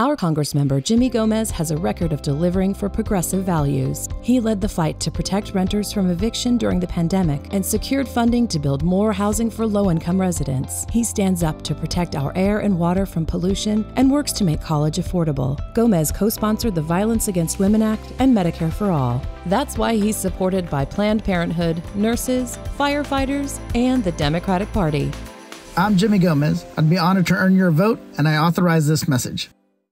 Our Congressmember Jimmy Gomez has a record of delivering for progressive values. He led the fight to protect renters from eviction during the pandemic and secured funding to build more housing for low-income residents. He stands up to protect our air and water from pollution and works to make college affordable. Gomez co-sponsored the Violence Against Women Act and Medicare for All. That's why he's supported by Planned Parenthood, nurses, firefighters, and the Democratic Party. I'm Jimmy Gomez. I'd be honored to earn your vote, and I authorize this message.